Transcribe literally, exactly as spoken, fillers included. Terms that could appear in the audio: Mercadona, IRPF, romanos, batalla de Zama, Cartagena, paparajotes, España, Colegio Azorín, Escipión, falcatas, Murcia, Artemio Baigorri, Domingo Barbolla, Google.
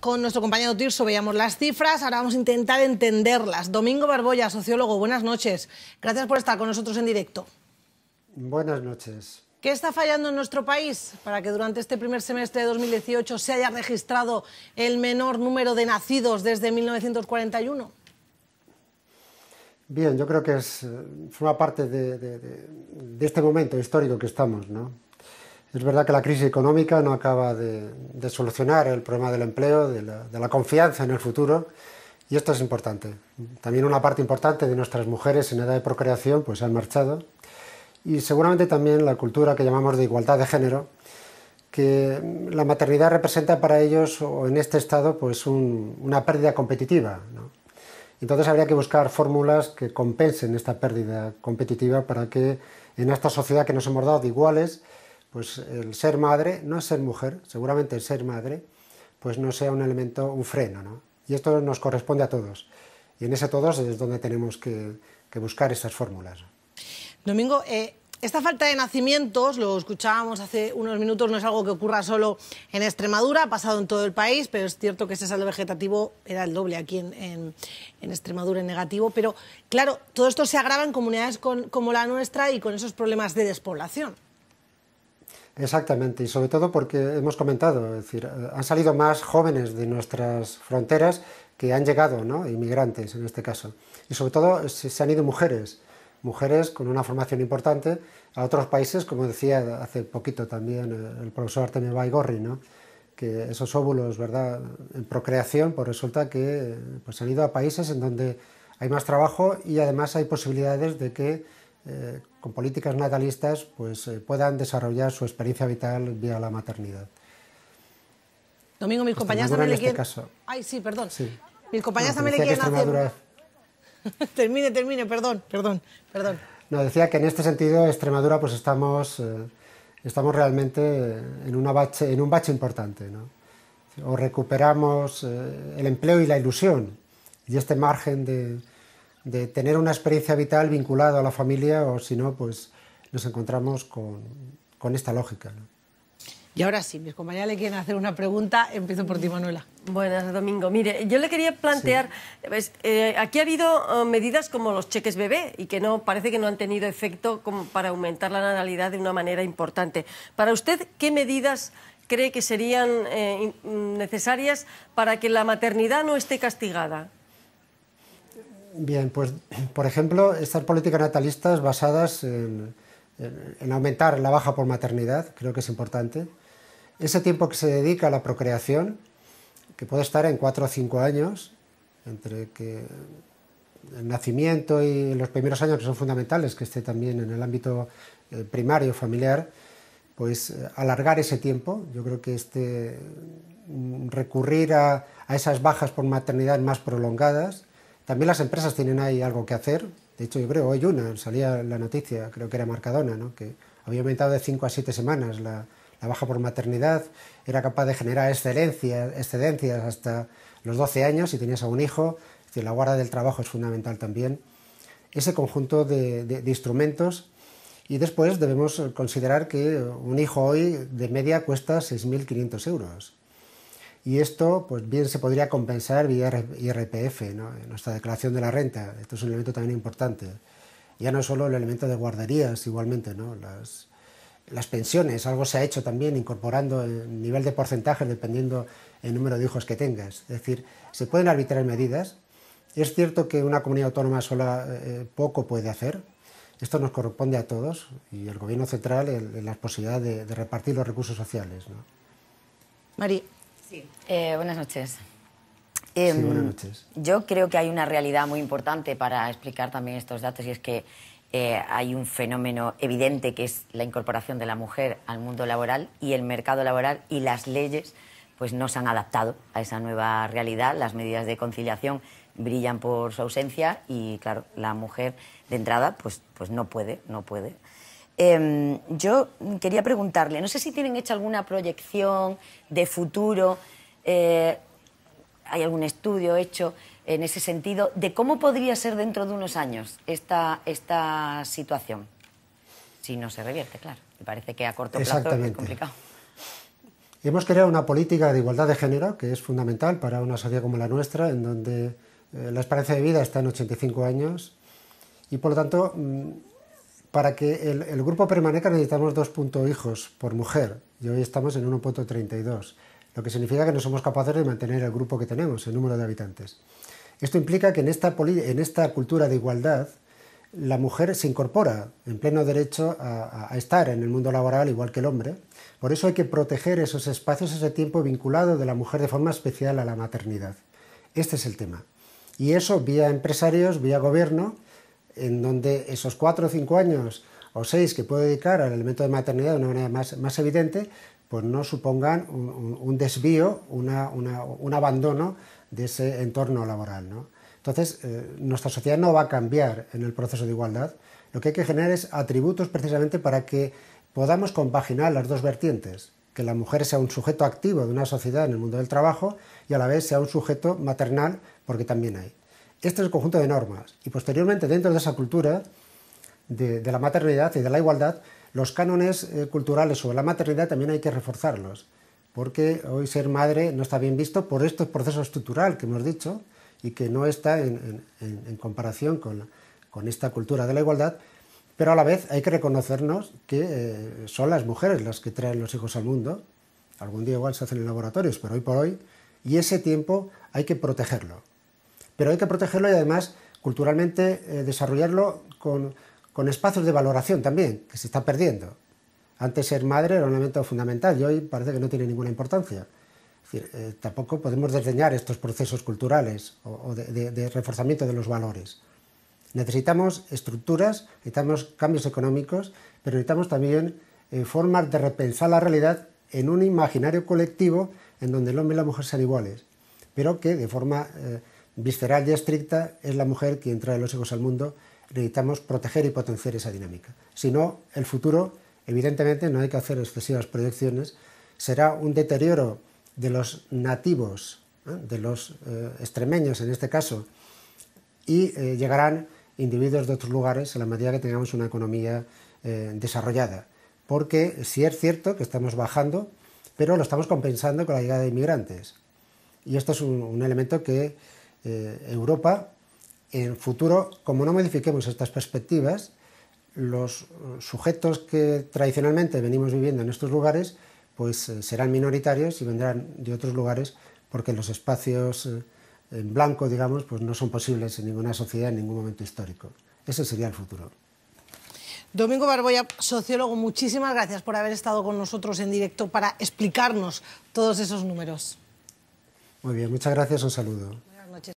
Con nuestro compañero Tirso veíamos las cifras, ahora vamos a intentar entenderlas. Domingo Barbolla, sociólogo, buenas noches. Gracias por estar con nosotros en directo. Buenas noches. ¿Qué está fallando en nuestro país para que durante este primer semestre de dos mil dieciocho se haya registrado el menor número de nacidos desde mil novecientos cuarenta y uno? Bien, yo creo que es, forma parte de, de, de, de este momento histórico que estamos, ¿no? Es verdad que la crisis económica no acaba de, de solucionar el problema del empleo, de la, de la confianza en el futuro, y esto es importante. También una parte importante de nuestras mujeres en edad de procreación pues, se han marchado, y seguramente también la cultura que llamamos de igualdad de género, que la maternidad representa para ellos, o en este estado, pues un, una pérdida competitiva, ¿no? Entonces habría que buscar fórmulas que compensen esta pérdida competitiva para que en esta sociedad que nos hemos dado de iguales, pues el ser madre, no es ser mujer, seguramente el ser madre, pues no sea un elemento, un freno, ¿no? Y esto nos corresponde a todos. Y en ese todos es donde tenemos que, que buscar esas fórmulas. Domingo, eh, esta falta de nacimientos, lo escuchábamos hace unos minutos, no es algo que ocurra solo en Extremadura, ha pasado en todo el país, pero es cierto que ese saldo vegetativo era el doble aquí en, en, en Extremadura, en negativo. Pero claro, todo esto se agrava en comunidades con, como la nuestra y con esos problemas de despoblación. Exactamente, y sobre todo porque hemos comentado, es decir, han salido más jóvenes de nuestras fronteras que han llegado, ¿no? Inmigrantes en este caso, y sobre todo se han ido mujeres, mujeres con una formación importante a otros países, como decía hace poquito también el profesor Artemio Baigorri, ¿no? Que esos óvulos, ¿verdad?, en procreación, pues resulta que pues han ido a países en donde hay más trabajo y además hay posibilidades de que Eh, con políticas natalistas pues, eh, puedan desarrollar su experiencia vital vía la maternidad. Domingo, mis compañeras también le quieren... Ay, sí, perdón. Sí. Mis compañeras no, también le quieren Extremadura... hacer... termine, termine, perdón, perdón, perdón. No, decía que en este sentido Extremadura pues estamos, eh, estamos realmente en, una bache, en un bache importante, ¿no? O recuperamos eh, el empleo y la ilusión y este margen de... de tener una experiencia vital vinculada a la familia, o si no, pues nos encontramos con, con esta lógica, ¿no? Y ahora sí, mis compañeras le quieren hacer una pregunta. Empiezo por ti, Manuela. Buenas, Domingo. Mire, yo le quería plantear... Sí. Pues, eh, aquí ha habido eh, medidas como los cheques bebé y que no parece que no han tenido efecto como para aumentar la natalidad de una manera importante. Para usted, ¿qué medidas cree que serían eh, necesarias para que la maternidad no esté castigada? Bien, pues por ejemplo, estas políticas natalistas basadas en, en, en aumentar la baja por maternidad, creo que es importante. Ese tiempo que se dedica a la procreación, que puede estar en cuatro o cinco años, entre que el nacimiento y los primeros años, que son fundamentales, que esté también en el ámbito primario, familiar, pues alargar ese tiempo. Yo creo que este, recurrir a, a esas bajas por maternidad más prolongadas. También las empresas tienen ahí algo que hacer. De hecho, yo creo hoy una, salía la noticia, creo que era Mercadona, ¿no? Que había aumentado de cinco a siete semanas la, la baja por maternidad, era capaz de generar excedencias, excedencias hasta los doce años si tenías a un hijo. Es decir, la guarda del trabajo es fundamental también. Ese conjunto de, de, de instrumentos. Y después debemos considerar que un hijo hoy de media cuesta seis mil quinientos euros. Y esto, pues bien se podría compensar vía I R P F, ¿no? Nuestra declaración de la renta. Esto es un elemento también importante. Ya no solo el elemento de guarderías, igualmente, ¿no? Las, las pensiones, algo se ha hecho también incorporando el nivel de porcentaje dependiendo el número de hijos que tengas. Es decir, se pueden arbitrar medidas. Es cierto que una comunidad autónoma sola eh, poco puede hacer. Esto nos corresponde a todos y el Gobierno central en la posibilidad de, de repartir los recursos sociales, ¿no? Mari. Sí. Eh, buenas noches. Eh, sí, buenas noches. Yo creo que hay una realidad muy importante para explicar también estos datos y es que eh, hay un fenómeno evidente que es la incorporación de la mujer al mundo laboral y el mercado laboral y las leyes pues no se han adaptado a esa nueva realidad. Las medidas de conciliación brillan por su ausencia y claro, la mujer de entrada pues, pues no puede, no puede. Eh, yo quería preguntarle, no sé si tienen hecha alguna proyección de futuro, eh, hay algún estudio hecho en ese sentido, de cómo podría ser dentro de unos años esta, esta situación, si no se revierte, claro. Me parece que a corto plazo es complicado. Hemos creado una política de igualdad de género que es fundamental para una sociedad como la nuestra, en donde la esperanza de vida está en ochenta y cinco años y, por lo tanto, para que el, el grupo permanezca necesitamos dos punto hijos por mujer y hoy estamos en uno punto treinta y dos, lo que significa que no somos capaces de mantener el grupo que tenemos, el número de habitantes. Esto implica que en esta, en esta cultura de igualdad la mujer se incorpora en pleno derecho a, a estar en el mundo laboral igual que el hombre. Por eso hay que proteger esos espacios, ese tiempo vinculado de la mujer de forma especial a la maternidad. Este es el tema. Y eso vía empresarios, vía gobierno, en donde esos cuatro o cinco años o seis que puedo dedicar al elemento de maternidad de una manera más, más evidente, pues no supongan un, un, un desvío, una, una, un abandono de ese entorno laboral, ¿no? Entonces, eh, nuestra sociedad no va a cambiar en el proceso de igualdad. Lo que hay que generar es atributos precisamente para que podamos compaginar las dos vertientes, que la mujer sea un sujeto activo de una sociedad en el mundo del trabajo y a la vez sea un sujeto maternal, porque también hay. Este es el conjunto de normas y posteriormente dentro de esa cultura de, de la maternidad y de la igualdad, los cánones eh, culturales sobre la maternidad también hay que reforzarlos, porque hoy ser madre no está bien visto por este proceso estructural que hemos dicho, y que no está en, en, en comparación con, la, con esta cultura de la igualdad, pero a la vez hay que reconocernos que eh, son las mujeres las que traen los hijos al mundo, algún día igual se hacen en laboratorios, pero hoy por hoy, y ese tiempo hay que protegerlo. Pero hay que protegerlo y además culturalmente eh, desarrollarlo con, con espacios de valoración también, que se está perdiendo. Antes ser madre era un elemento fundamental y hoy parece que no tiene ninguna importancia. Es decir, eh, tampoco podemos desdeñar estos procesos culturales o, o de, de, de reforzamiento de los valores. Necesitamos estructuras, necesitamos cambios económicos, pero necesitamos también eh, formas de repensar la realidad en un imaginario colectivo en donde el hombre y la mujer sean iguales, pero que de forma eh, visceral y estricta es la mujer quien trae los hijos al mundo. Necesitamos proteger y potenciar esa dinámica. Si no, el futuro, evidentemente, no hay que hacer excesivas proyecciones, será un deterioro de los nativos, ¿eh? de los eh, extremeños en este caso, y eh, llegarán individuos de otros lugares en la medida que tengamos una economía eh, desarrollada. Porque sí es cierto que estamos bajando, pero lo estamos compensando con la llegada de inmigrantes. Y esto es un, un elemento que eh, Europa, en futuro, como no modifiquemos estas perspectivas, los sujetos que tradicionalmente venimos viviendo en estos lugares pues serán minoritarios y vendrán de otros lugares porque los espacios en blanco, digamos, pues no son posibles en ninguna sociedad en ningún momento histórico. Ese sería el futuro. Domingo Barbolla, sociólogo, muchísimas gracias por haber estado con nosotros en directo para explicarnos todos esos números. Muy bien, muchas gracias, un saludo.